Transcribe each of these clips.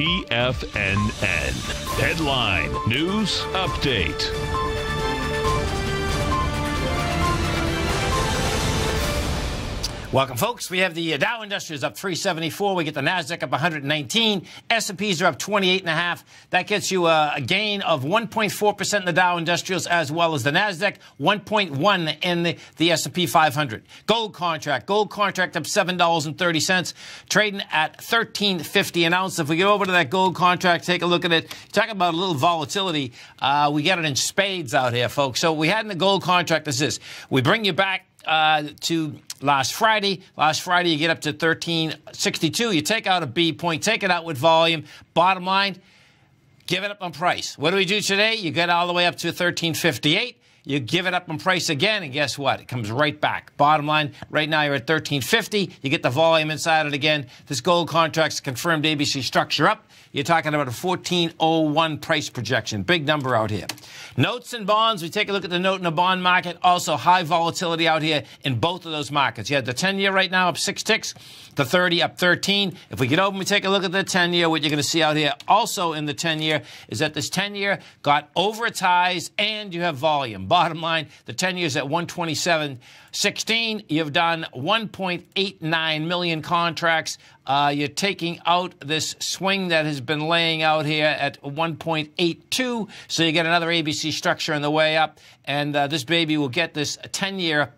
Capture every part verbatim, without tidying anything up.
T F N N. Headline News Update. Welcome, folks. We have the Dow Industrials up three seventy-four. We get the Nasdaq up one hundred nineteen. S and Ps are up twenty-eight and a half. That gets you a, a gain of one point four percent in the Dow Industrials, as well as the Nasdaq, one point one in the, the S and P five hundred. Gold contract. Gold contract up seven dollars and thirty cents, trading at thirteen fifty an ounce. If we get over to that gold contract, take a look at it. Talk about a little volatility. Uh, we got it in spades out here, folks. So we had in the gold contract is this. We bring you back uh, to... Last Friday, last Friday, you get up to thirteen sixty-two. You take out a B point, take it out with volume. Bottom line, give it up on price. What do we do today? You get all the way up to thirteen fifty-eight. You give it up on price again, and guess what? It comes right back. Bottom line, right now you're at thirteen fifty. You get the volume inside it again. This gold contract's confirmed A B C structure up. You're talking about a fourteen oh one price projection. Big number out here. Notes and bonds. We take a look at the note and the bond market. Also high volatility out here in both of those markets. You have the ten-year right now up six ticks. The thirty up thirteen. If we get over and we take a look at the ten-year, what you're going to see out here also in the ten-year is that this ten-year got over its highs and you have volume. Bottom line, the ten-year's at one twenty-seven sixteen. You've done one point eight nine million contracts. Uh, you're taking out this swing that has been laying out here at one point eight two. So you get another A B C structure on the way up. And uh, this baby will get this ten-year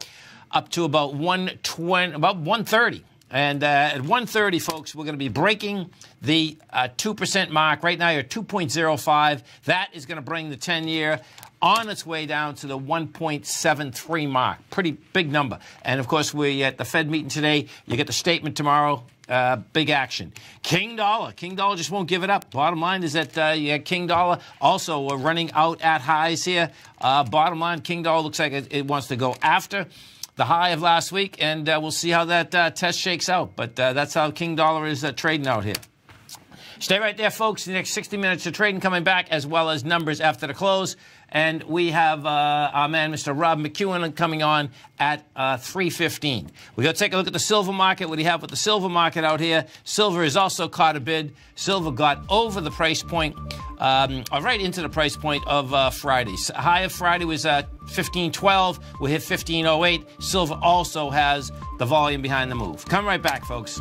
up to about one twenty, about one thirty. And uh, at one thirty, folks, we're going to be breaking the uh, two percent mark. Right now, you're two point oh five. That is going to bring the ten-year on its way down to the one point seven three mark. Pretty big number. And, of course, we're at the Fed meeting today. You get the statement tomorrow. Uh, big action. King dollar. King dollar just won't give it up. Bottom line is that uh, yeah, King dollar also uh, running out at highs here. Uh, bottom line, King dollar looks like it, it wants to go after the high of last week, and uh, we'll see how that uh, test shakes out. But uh, that's how King dollar is uh, trading out here. Stay right there, folks. The next sixty minutes of trading coming back, as well as numbers after the close. And we have uh, our man, Mister Rob McEwen, coming on at uh, three fifteen. We're going to take a look at the silver market, what do you have with the silver market out here. Silver has also caught a bid. Silver got over the price point, um, or right into the price point of uh, Friday. So high of Friday was uh, fifteen twelve. We hit fifteen oh eight. Silver also has the volume behind the move. Come right back, folks.